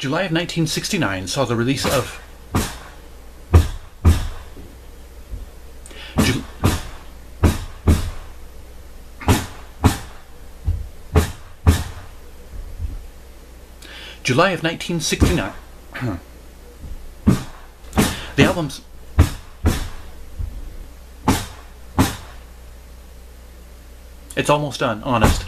July of 1969 saw the release of... July of 1969. The album's... It's almost done, honest.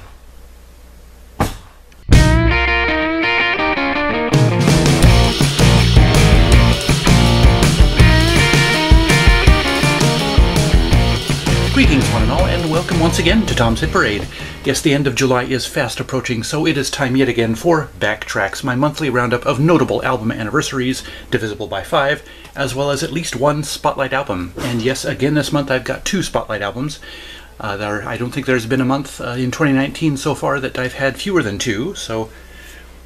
Greetings, one and all, and welcome once again to Tom's Hit Parade. Yes, the end of July is fast approaching, so it is time yet again for Backtracks, my monthly roundup of notable album anniversaries, divisible by 5, as well as at least one Spotlight album. And yes, again this month I've got two Spotlight albums. I don't think there's been a month in 2019 so far that I've had fewer than two, so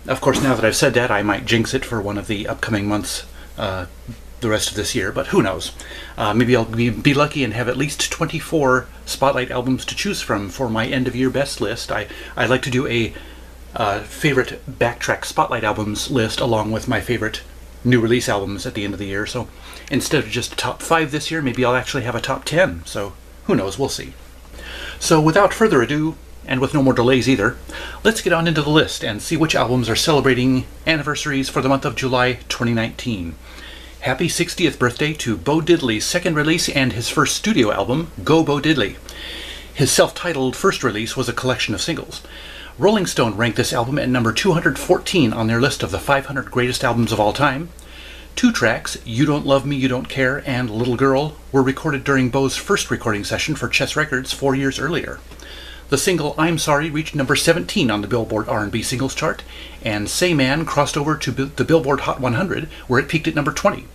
of course now that I've said that I might jinx it for one of the upcoming months the rest of this year, but who knows. Maybe I'll be lucky and have at least 24 Spotlight albums to choose from for my end-of-year best list. I like to do a favorite Backtrack Spotlight albums list along with my favorite new release albums at the end of the year, so instead of just a top 5 this year, maybe I'll actually have a top 10, so who knows, we'll see. So without further ado, and with no more delays either, let's get on into the list and see which albums are celebrating anniversaries for the month of July 2019. Happy 60th birthday to Bo Diddley's second release and his first studio album, Go Bo Diddley. His self-titled first release was a collection of singles. Rolling Stone ranked this album at number 214 on their list of the 500 greatest albums of all time. Two tracks, You Don't Love Me, You Don't Care and Little Girl, were recorded during Bo's first recording session for Chess Records 4 years earlier. The single I'm Sorry reached number 17 on the Billboard R&B singles chart, and Say Man crossed over to the Billboard Hot 100, where it peaked at number 20.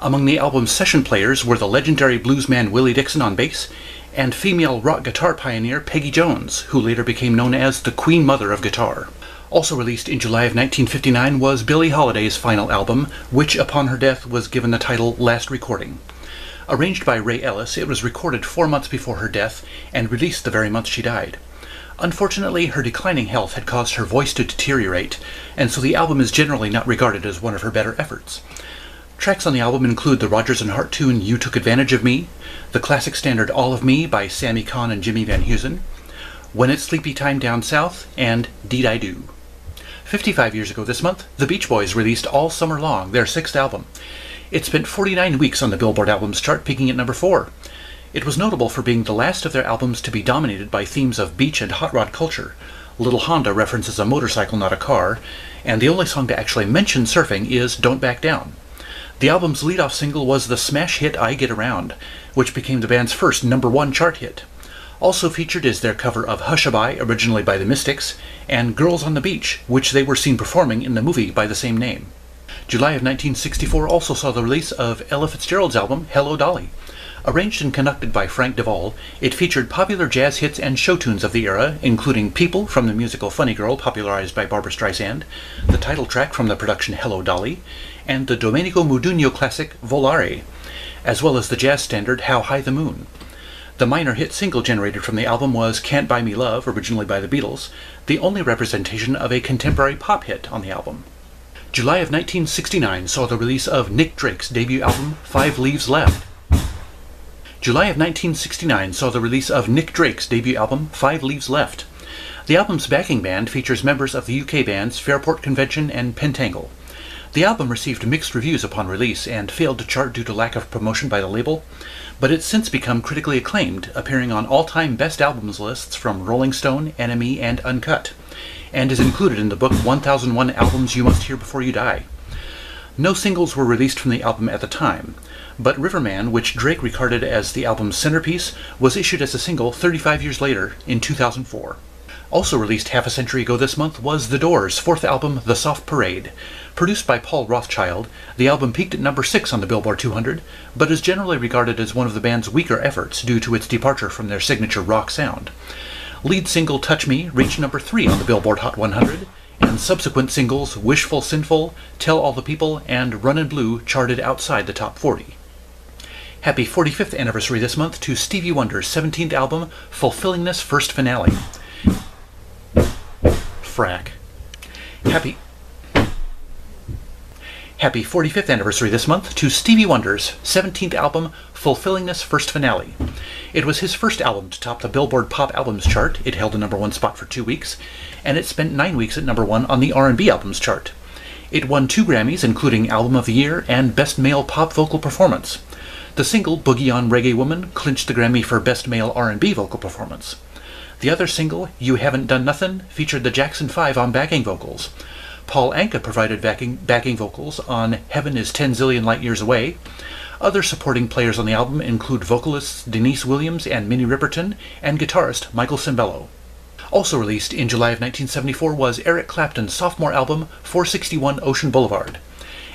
Among the album's session players were the legendary bluesman Willie Dixon on bass, and female rock guitar pioneer Peggy Jones, who later became known as the Queen Mother of Guitar. Also released in July of 1959 was Billie Holiday's final album, which upon her death was given the title Last Recording. Arranged by Ray Ellis, it was recorded 4 months before her death and released the very month she died. Unfortunately, her declining health had caused her voice to deteriorate, and so the album is generally not regarded as one of her better efforts. Tracks on the album include the Rodgers and Hart tune You Took Advantage of Me, the classic standard All of Me by Sammy Kahn and Jimmy Van Heusen, When It's Sleepy Time Down South, and Deed I Do. 55 years ago this month, the Beach Boys released All Summer Long, their sixth album. It spent 49 weeks on the Billboard Albums chart, peaking at number 4. It was notable for being the last of their albums to be dominated by themes of beach and hot rod culture. Little Honda references a motorcycle, not a car, and the only song to actually mention surfing is Don't Back Down. The album's lead-off single was the smash hit I Get Around, which became the band's first number 1 chart hit. Also featured is their cover of Hushabye, originally by the Mystics, and Girls on the Beach, which they were seen performing in the movie by the same name. July of 1964 also saw the release of Ella Fitzgerald's album, Hello Dolly. Arranged and conducted by Frank DeVol, it featured popular jazz hits and show tunes of the era, including People from the musical Funny Girl, popularized by Barbra Streisand, the title track from the production Hello Dolly, and the Domenico Modugno classic Volare, as well as the jazz standard How High the Moon. The minor hit single generated from the album was Can't Buy Me Love, originally by the Beatles, the only representation of a contemporary pop hit on the album. July of 1969 saw the release of Nick Drake's debut album, 5 Leaves Left. July of 1969 saw the release of Nick Drake's debut album, 5 Leaves Left. The album's backing band features members of the UK bands Fairport Convention and Pentangle. The album received mixed reviews upon release and failed to chart due to lack of promotion by the label, but it's since become critically acclaimed, appearing on all-time best albums lists from Rolling Stone, NME, and Uncut, and is included in the book 1001 Albums You Must Hear Before You Die. No singles were released from the album at the time, but Riverman, which Drake regarded as the album's centerpiece, was issued as a single 35 years later in 2004. Also released half a century ago this month was The Doors' fourth album, The Soft Parade. Produced by Paul Rothschild, the album peaked at number 6 on the Billboard 200, but is generally regarded as one of the band's weaker efforts due to its departure from their signature rock sound. Lead single Touch Me reached number 3 on the Billboard Hot 100, and subsequent singles Wishful Sinful, Tell All the People, and Runnin' Blue charted outside the top 40. Happy 45th anniversary this month to Stevie Wonder's 17th album, Fulfillingness' First Finale. Frack. Happy... Happy 45th anniversary this month to Stevie Wonder's 17th album, Fulfillingness' First Finale. It was his first album to top the Billboard Pop Albums chart. It held the #1 spot for 2 weeks, and it spent 9 weeks at #1 on the R&B Albums chart. It won 2 Grammys, including Album of the Year and Best Male Pop Vocal Performance. The single, Boogie on Reggae Woman, clinched the Grammy for Best Male R&B Vocal Performance. The other single, You Haven't Done Nothin', featured the Jackson 5 on backing vocals. Paul Anka provided backing vocals on Heaven is 10 Zillion Light Years Away. Other supporting players on the album include vocalists Denise Williams and Minnie Ripperton, and guitarist Michael Cimbello. Also released in July of 1974 was Eric Clapton's sophomore album, 461 Ocean Boulevard.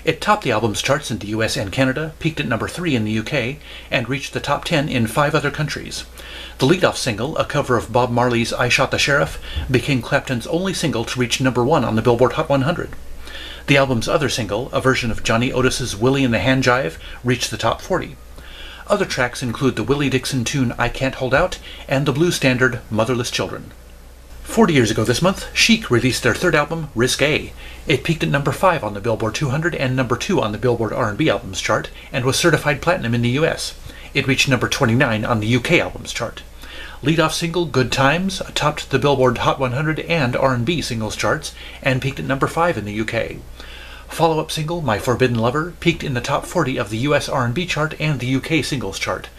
It topped the album's charts in the US and Canada, peaked at #3 in the UK, and reached the top 10 in 5 other countries. The leadoff single, a cover of Bob Marley's I Shot the Sheriff, became Clapton's only single to reach #1 on the Billboard Hot 100. The album's other single, a version of Johnny Otis's Willie and the Hand Jive, reached the top 40. Other tracks include the Willie Dixon tune I Can't Hold Out and the blues standard Motherless Children. 40 years ago this month, Chic released their third album, Risque. It peaked at #5 on the Billboard 200 and #2 on the Billboard R&B Albums chart, and was certified platinum in the US. It reached #29 on the UK Albums chart. Leadoff single, Good Times, topped the Billboard Hot 100 and R&B singles charts, and peaked at #5 in the UK. Follow-up single, My Forbidden Lover, peaked in the top 40 of the US R&B chart and the UK singles chart.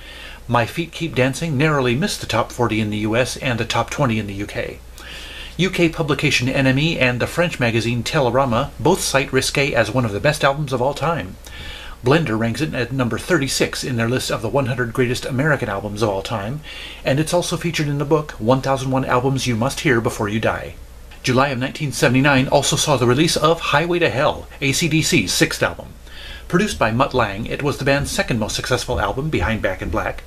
My Feet Keep Dancing narrowly missed the top 40 in the US and the top 20 in the UK. UK publication NME and the French magazine Télérama both cite Risque as one of the best albums of all time. Blender ranks it at #36 in their list of the 100 greatest American albums of all time, and it's also featured in the book 1001 Albums You Must Hear Before You Die. July of 1979 also saw the release of Highway to Hell, AC/DC's 6th album. Produced by Mutt Lange, it was the band's second most successful album behind Back in Black.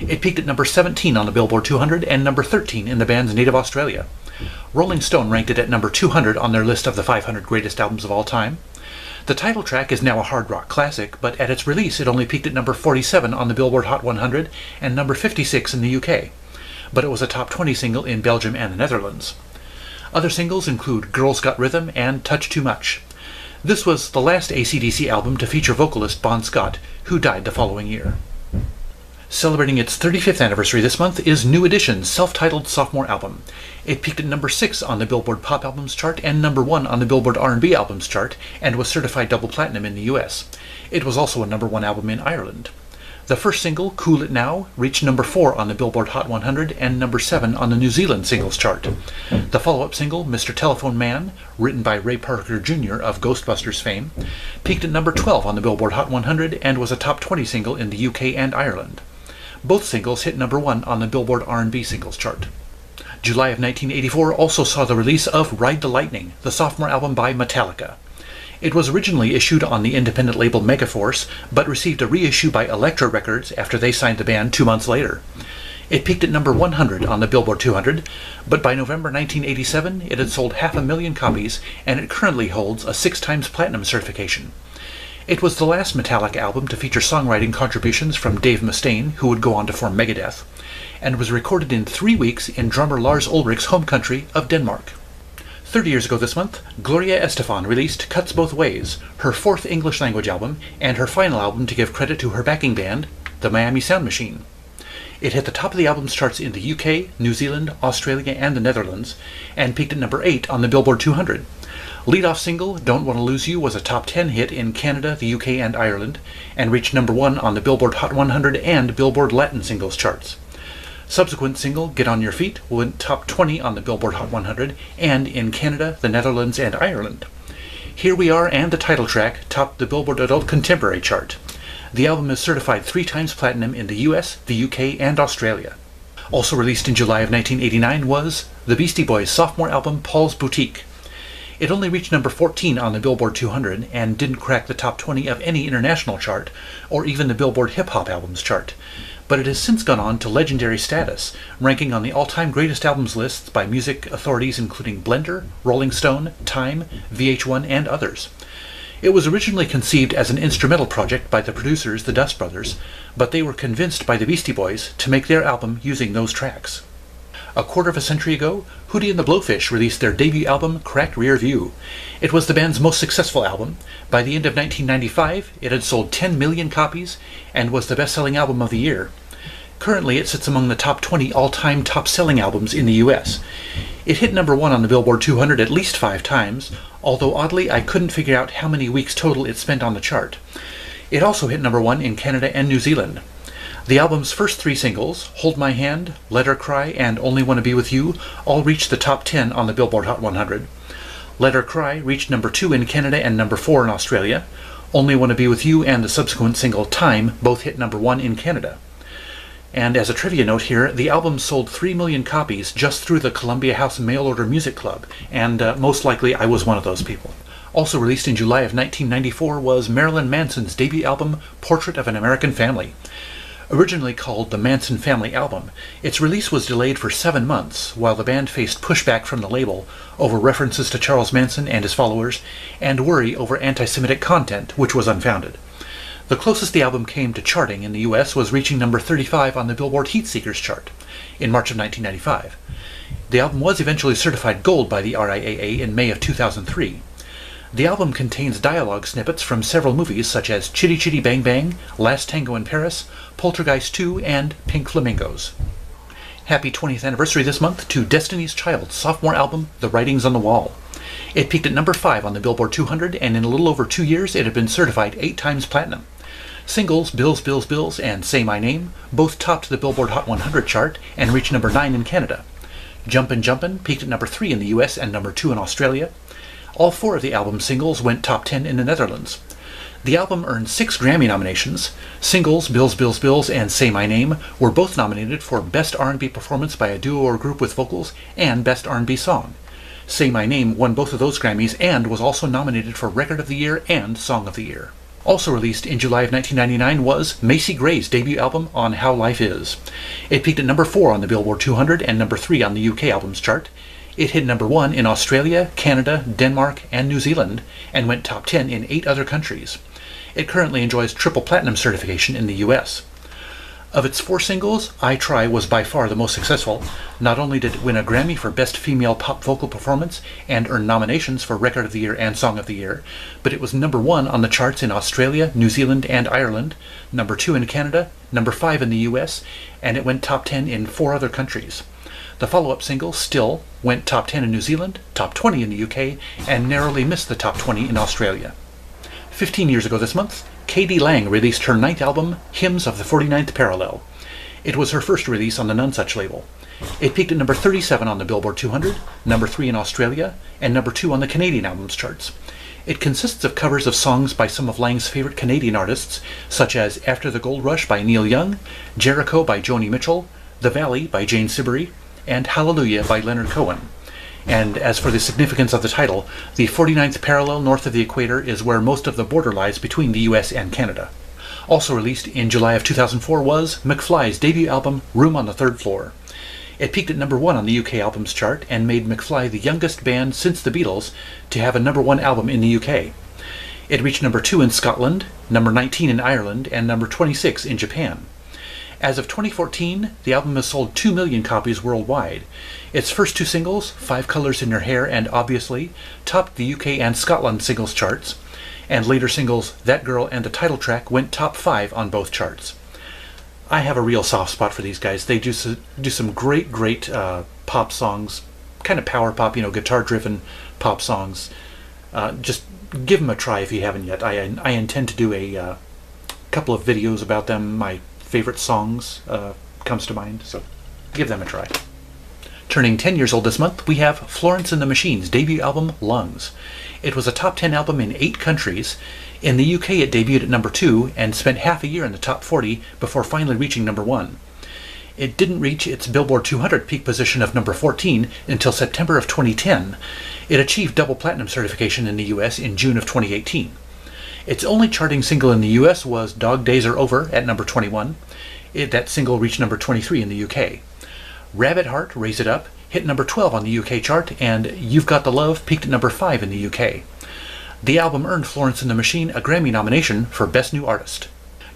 It peaked at #17 on the Billboard 200 and #13 in the band's native Australia. Rolling Stone ranked it at #200 on their list of the 500 greatest albums of all time. The title track is now a hard rock classic, but at its release it only peaked at #47 on the Billboard Hot 100 and #56 in the UK. But it was a top 20 single in Belgium and the Netherlands. Other singles include Girls Got Rhythm and Touch Too Much. This was the last AC/DC album to feature vocalist Bon Scott, who died the following year. Celebrating its 35th anniversary this month is New Edition's self-titled sophomore album. It peaked at #6 on the Billboard Pop Albums chart and #1 on the Billboard R&B Albums chart, and was certified double platinum in the US. It was also a #1 album in Ireland. The first single, Cool It Now, reached #4 on the Billboard Hot 100 and #7 on the New Zealand singles chart. The follow-up single, Mr. Telephone Man, written by Ray Parker Jr. of Ghostbusters fame, peaked at #12 on the Billboard Hot 100 and was a top 20 single in the UK and Ireland. Both singles hit #1 on the Billboard R&B singles chart. July of 1984 also saw the release of Ride the Lightning, the sophomore album by Metallica. It was originally issued on the independent label Megaforce, but received a reissue by Elektra Records after they signed the band 2 months later. It peaked at #100 on the Billboard 200, but by November 1987 it had sold 500,000 copies, and it currently holds a 6 times platinum certification. It was the last Metallica album to feature songwriting contributions from Dave Mustaine, who would go on to form Megadeth, and was recorded in 3 weeks in drummer Lars Ulrich's home country of Denmark. 30 years ago this month, Gloria Estefan released Cuts Both Ways, her 4th English language album, and her final album to give credit to her backing band, the Miami Sound Machine. It hit the top of the albums charts in the UK, New Zealand, Australia, and the Netherlands, and peaked at #8 on the Billboard 200. Leadoff single, Don't Want to Lose You, was a top 10 hit in Canada, the UK, and Ireland, and reached #1 on the Billboard Hot 100 and Billboard Latin singles charts. Subsequent single, Get On Your Feet, went top 20 on the Billboard Hot 100 and in Canada, the Netherlands, and Ireland. Here We Are and the title track topped the Billboard Adult Contemporary chart. The album is certified 3 times platinum in the US, the UK, and Australia. Also released in July of 1989 was the Beastie Boys' sophomore album, Paul's Boutique. It only reached #14 on the Billboard 200 and didn't crack the top 20 of any international chart, or even the Billboard Hip Hop Albums chart. But it has since gone on to legendary status, ranking on the all-time greatest albums lists by music authorities including Blender, Rolling Stone, Time, VH1, and others. It was originally conceived as an instrumental project by the producers, the Dust Brothers, but they were convinced by the Beastie Boys to make their album using those tracks. A quarter of a century ago, Hootie and the Blowfish released their debut album, Cracked Rear View. It was the band's most successful album. By the end of 1995, it had sold 10 million copies and was the best-selling album of the year. Currently, it sits among the top 20 all-time top-selling albums in the US. It hit number one on the Billboard 200 at least 5 times, although oddly I couldn't figure out how many weeks total it spent on the chart. It also hit number one in Canada and New Zealand. The album's first 3 singles, Hold My Hand, Let Her Cry, and Only Wanna Be With You, all reached the top 10 on the Billboard Hot 100. Let Her Cry reached number 2 in Canada and number 4 in Australia. Only Wanna Be With You and the subsequent single, Time, both hit number 1 in Canada. And as a trivia note here, the album sold 3 million copies just through the Columbia House Mail Order Music Club, and most likely I was one of those people. Also released in July of 1994 was Marilyn Manson's debut album, Portrait of an American Family. Originally called the Manson Family Album, its release was delayed for 7 months, while the band faced pushback from the label over references to Charles Manson and his followers, and worry over anti-Semitic content, which was unfounded. The closest the album came to charting in the US was reaching number 35 on the Billboard Heatseekers chart in March of 1995. The album was eventually certified gold by the RIAA in May of 2003. The album contains dialogue snippets from several movies such as Chitty Chitty Bang Bang, Last Tango in Paris, Poltergeist 2, and Pink Flamingos. Happy 20th anniversary this month to Destiny's Child's sophomore album, The Writings on the Wall. It peaked at number 5 on the Billboard 200, and in a little over 2 years it had been certified 8 times platinum. Singles Bills, Bills, Bills, and Say My Name both topped the Billboard Hot 100 chart and reached number 9 in Canada. Jumpin' Jumpin' peaked at number 3 in the US and number 2 in Australia. All 4 of the album's singles went top 10 in the Netherlands. The album earned 6 Grammy nominations. Singles Bills, Bills, Bills, and Say My Name were both nominated for Best R&B Performance by a Duo or Group with Vocals and Best R&B Song. Say My Name won both of those Grammys and was also nominated for Record of the Year and Song of the Year. Also released in July of 1999 was Macy Gray's debut album On How Life Is. It peaked at number 4 on the Billboard 200 and number 3 on the UK Albums Chart. It hit number 1 in Australia, Canada, Denmark, and New Zealand, and went top 10 in 8 other countries. It currently enjoys triple platinum certification in the US. Of its 4 singles, I Try was by far the most successful. Not only did it win a Grammy for Best Female Pop Vocal Performance and earn nominations for Record of the Year and Song of the Year, but it was number 1 on the charts in Australia, New Zealand, and Ireland, number 2 in Canada, number 5 in the US, and it went top 10 in 4 other countries. The follow-up single, Still, went top 10 in New Zealand, top 20 in the UK, and narrowly missed the top 20 in Australia. 15 years ago this month, Katy Lang released her 9th album, Hymns of the 49th Parallel. It was her first release on the Nonesuch label. It peaked at number 37 on the Billboard 200, number 3 in Australia, and number 2 on the Canadian albums charts. It consists of covers of songs by some of Lang's favorite Canadian artists, such as After the Gold Rush by Neil Young, Jericho by Joni Mitchell, The Valley by Jane Siberry, and Hallelujah by Leonard Cohen. And as for the significance of the title, the 49th parallel north of the equator is where most of the border lies between the US and Canada. Also released in July of 2004 was McFly's debut album, Room on the Third Floor. It peaked at number 1 on the UK albums chart and made McFly the youngest band since the Beatles to have a number 1 album in the UK. It reached number 2 in Scotland, number 19 in Ireland, and number 26 in Japan. As of 2014, the album has sold 2 million copies worldwide. Its first 2 singles, Five Colors in Your Hair and Obviously, topped the UK and Scotland singles charts, and later singles That Girl and the title track went top 5 on both charts. I have a real soft spot for these guys. They do some great pop songs, kind of power pop, you know, guitar-driven pop songs. Just give them a try if you haven't yet. I intend to do a couple of videos about them. My favorite songs comes to mind, so give them a try. Turning 10 years old this month, we have Florence and the Machine's debut album, Lungs. It was a top 10 album in 8 countries. In the UK, it debuted at number 2 and spent half a year in the top 40 before finally reaching number 1. It didn't reach its Billboard 200 peak position of number 14 until September of 2010. It achieved double platinum certification in the US in June of 2018. Its only charting single in the US was Dog Days Are Over at number 21. That single reached number 23 in the UK. Rabbit Heart, Raise It Up, hit number 12 on the UK chart, and You've Got the Love peaked at number 5 in the UK. The album earned Florence and the Machine a Grammy nomination for Best New Artist.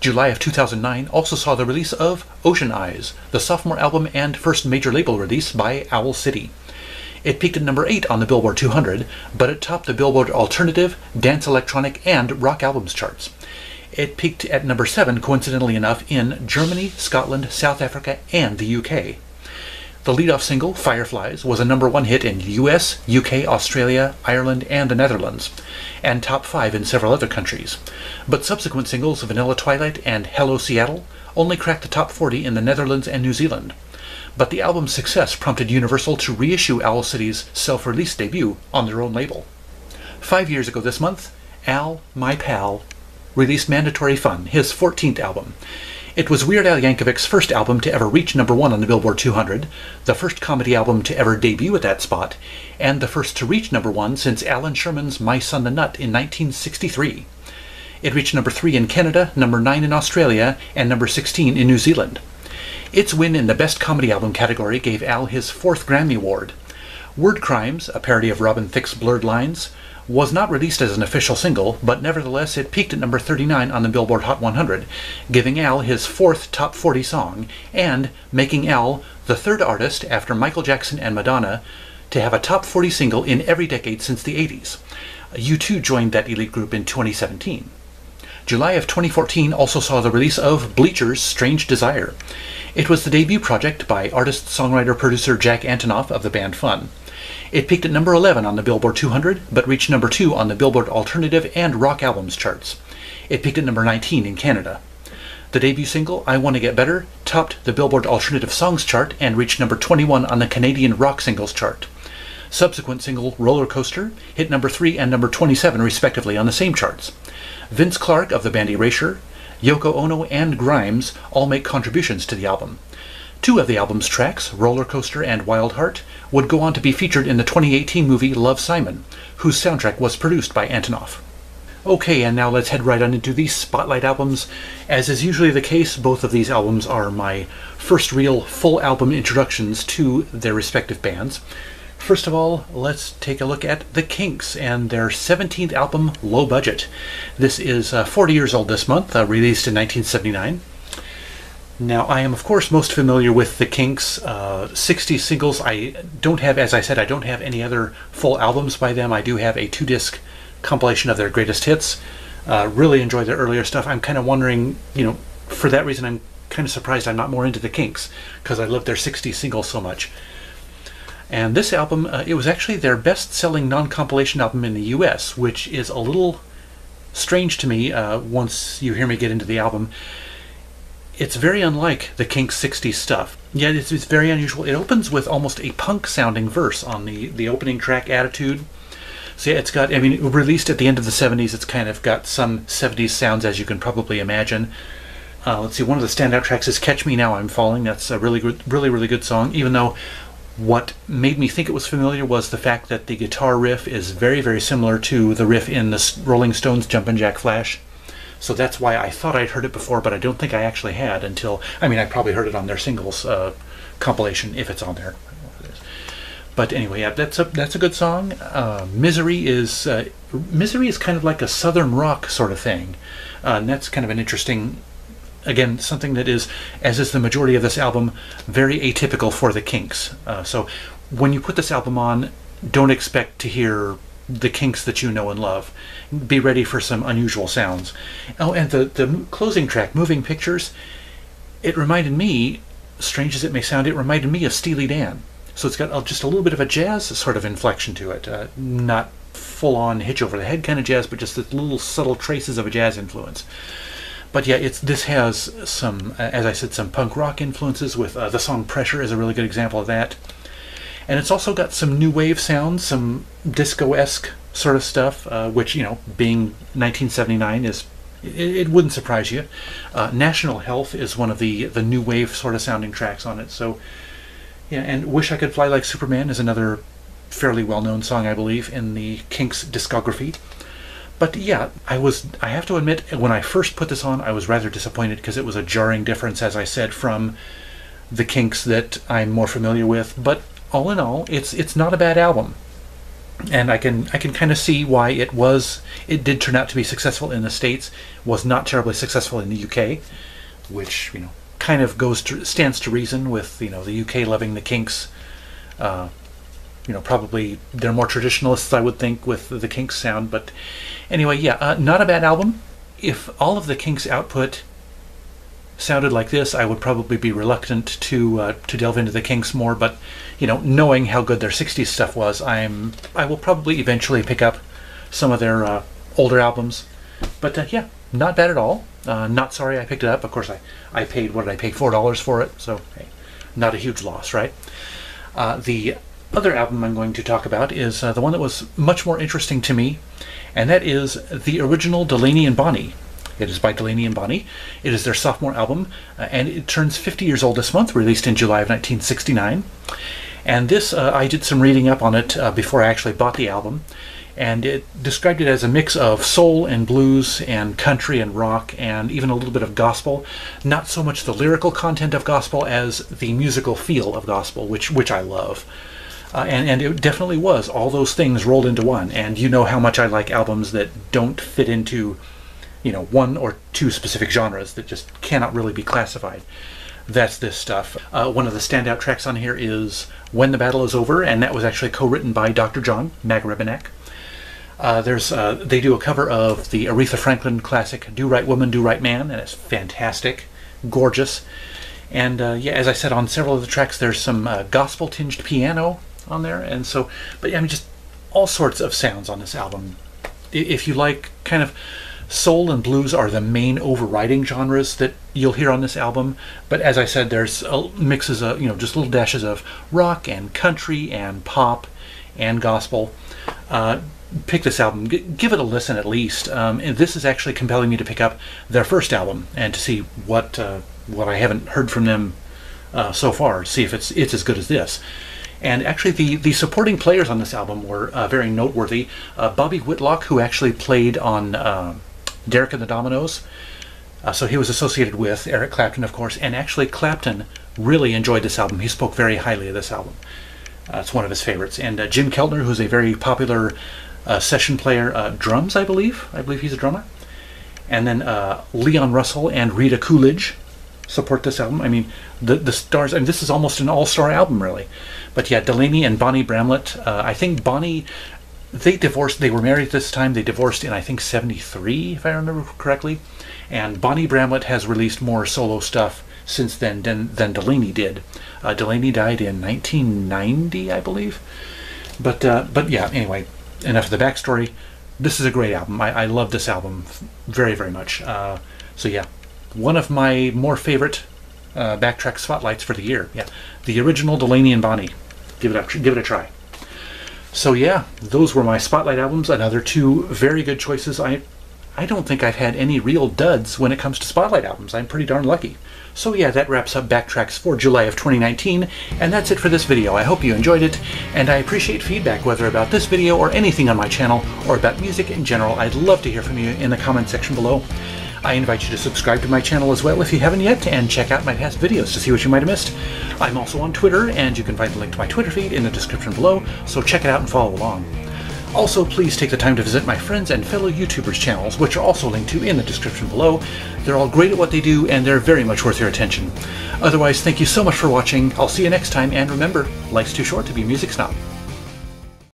July of 2009 also saw the release of Ocean Eyes, the sophomore album and first major label release by Owl City. It peaked at number 8 on the Billboard 200, but it topped the Billboard Alternative, Dance Electronic, and Rock Albums charts. It peaked at number 7, coincidentally enough, in Germany, Scotland, South Africa, and the UK. The lead-off single, Fireflies, was a number 1 hit in the US, UK, Australia, Ireland, and the Netherlands, and top 5 in several other countries. But subsequent singles, Vanilla Twilight and Hello Seattle, only cracked the top 40 in the Netherlands and New Zealand. But the album's success prompted Universal to reissue Owl City's self-release debut on their own label. 5 years ago this month, Al, my pal, released Mandatory Fun, his 14th album. It was Weird Al Yankovic's first album to ever reach number 1 on the Billboard 200, the first comedy album to ever debut at that spot, and the first to reach number 1 since Alan Sherman's My Son the Nut in 1963. It reached number 3 in Canada, number 9 in Australia, and number 16 in New Zealand. Its win in the Best Comedy Album category gave Al his 4th Grammy Award. Word Crimes, a parody of Robin Thicke's Blurred Lines, was not released as an official single, but nevertheless it peaked at number 39 on the Billboard Hot 100, giving Al his 4th top 40 song, and making Al the 3rd artist, after Michael Jackson and Madonna, to have a top 40 single in every decade since the 80s. U2 joined that elite group in 2017. July of 2014 also saw the release of Bleacher's Strange Desire. It was the debut project by artist-songwriter-producer Jack Antonoff of the band Fun. It peaked at number 11 on the Billboard 200, but reached number 2 on the Billboard Alternative and Rock Albums charts. It peaked at number 19 in Canada. The debut single, I Want to Get Better, topped the Billboard Alternative Songs chart and reached number 21 on the Canadian Rock Singles chart. Subsequent single, Roller Coaster, hit number 3 and number 27 respectively on the same charts. Vince Clarke of the band Erasure, Yoko Ono, and Grimes all make contributions to the album. 2 of the album's tracks, Roller Coaster and Wild Heart, would go on to be featured in the 2018 movie Love, Simon, whose soundtrack was produced by Antonoff. Okay, and now let's head right on into these Spotlight albums. As is usually the case, both of these albums are my first real full album introductions to their respective bands. First of all, let's take a look at The Kinks and their 17th album, Low Budget. This is 40 years old this month, released in 1979. Now, I am, of course, most familiar with The Kinks' 60 singles. I don't have, as I said, I don't have any other full albums by them. I do have a 2-disc compilation of their greatest hits. Really enjoy their earlier stuff. I'm kind of wondering, you know, for that reason, I'm kind of surprised I'm not more into The Kinks, because I love their 60 singles so much. And this album, it was actually their best-selling non-compilation album in the U.S., which is a little strange to me once you hear me get into the album. It's very unlike the Kinks' 60s stuff, yet it's very unusual. It opens with almost a punk-sounding verse on the opening track, Attitude. So yeah, it's got, I mean, released at the end of the 70s, it's kind of got some 70s sounds, as you can probably imagine. Let's see, one of the standout tracks is Catch Me Now, I'm Falling. That's a really good song, even though what made me think it was familiar was the fact that the guitar riff is very similar to the riff in the Rolling Stones' Jumpin' Jack Flash. So that's why I thought I'd heard it before, but I don't think I actually had until, I mean, I probably heard it on their singles compilation, if it's on there. But anyway, yeah, that's a good song. Misery is kind of like a southern rock sort of thing. And that's kind of an interesting, again, something that is, as is the majority of this album, very atypical for the Kinks. So when you put this album on, don't expect to hear the Kinks that you know and love. Be ready for some unusual sounds. Oh, and the closing track, Moving Pictures, it reminded me, strange as it may sound, it reminded me of Steely Dan. So it's got just a little bit of a jazz sort of inflection to it. Not full-on hitch-over-the-head kind of jazz, but just the little subtle traces of a jazz influence. But yeah, this has some, as I said, some punk rock influences with the song Pressure is a really good example of that. And it's also got some new wave sounds, some disco-esque sort of stuff, which, you know, being 1979 is, it wouldn't surprise you. National Health is one of the new wave sort of sounding tracks on it. So yeah, and Wish I Could Fly Like Superman is another fairly well-known song, I believe, in the Kinks discography. But yeah, I have to admit, when I first put this on, I was rather disappointed because it was a jarring difference, as I said, from the Kinks that I'm more familiar with. But all in all, it's not a bad album. And I can kind of see why it did turn out to be successful in the States, was not terribly successful in the UK, which, you know, kind of stands to reason with, you know, the UK loving the Kinks. You know, probably they're more traditionalists, I would think, with the Kinks sound. But anyway, yeah, not a bad album. If all of the Kinks output sounded like this, I would probably be reluctant to delve into the Kinks more, but, you know, knowing how good their 60s stuff was, I will probably eventually pick up some of their older albums. But yeah, not bad at all. Not sorry I picked it up. Of course, I paid, what did I pay, $4 for it, so hey, not a huge loss, right? The other album I'm going to talk about is the one that was much more interesting to me, and that is the original Delaney and Bonnie. It is by Delaney and Bonnie. It is their sophomore album, and it turns 50 years old this month, released in July of 1969. And this, I did some reading up on it before I actually bought the album, and it described it as a mix of soul and blues and country and rock and even a little bit of gospel. Not so much the lyrical content of gospel as the musical feel of gospel, which I love. And it definitely was all those things rolled into one. And you know how much I like albums that don't fit into, you know, one or two specific genres, that just cannot really be classified. That's this stuff. One of the standout tracks on here is When the Battle Is Over, and that was actually co-written by Dr. John Magaribanek. They do a cover of the Aretha Franklin classic Do Right Woman, Do Right Man, and it's fantastic, gorgeous. And yeah, as I said, on several of the tracks there's some gospel-tinged piano on there, and so, but I mean, just all sorts of sounds on this album. If you like kind of soul and blues are the main overriding genres that you'll hear on this album, but as I said, there's mixes of, you know, just little dashes of rock and country and pop and gospel. Pick this album. Give it a listen at least. And this is actually compelling me to pick up their first album and to see what I haven't heard from them so far, see if it's as good as this. And actually, the supporting players on this album were very noteworthy. Bobby Whitlock, who actually played on Derek and the Dominoes, so he was associated with Eric Clapton, of course, and actually Clapton really enjoyed this album. He spoke very highly of this album. It's one of his favorites. And Jim Keltner, who's a very popular session player, drums, I believe he's a drummer. And then Leon Russell and Rita Coolidge support this album. I mean, the stars, I mean, this is almost an all-star album, really. But yeah, Delaney and Bonnie Bramlett, I think Bonnie, they divorced, they were married this time, they divorced in, I think, 73, if I remember correctly. And Bonnie Bramlett has released more solo stuff since then than Delaney did. Delaney died in 1990, I believe. But yeah, anyway, enough of the backstory. This is a great album. I love this album very, very much. So yeah, one of my more favorite backtrack spotlights for the year. Yeah, the original Delaney and Bonnie. Give it a try. So yeah, those were my Spotlight albums, another two very good choices. I don't think I've had any real duds when it comes to Spotlight albums. I'm pretty darn lucky. So yeah, that wraps up Backtracks for July of 2019, and that's it for this video. I hope you enjoyed it, and I appreciate feedback, whether about this video or anything on my channel, or about music in general. I'd love to hear from you in the comment section below. I invite you to subscribe to my channel as well if you haven't yet, and check out my past videos to see what you might have missed. I'm also on Twitter, and you can find the link to my Twitter feed in the description below, so check it out and follow along. Also, please take the time to visit my friends and fellow YouTubers' channels, which are also linked to in the description below. They're all great at what they do, and they're very much worth your attention. Otherwise, thank you so much for watching. I'll see you next time, and remember, life's too short to be a music snob.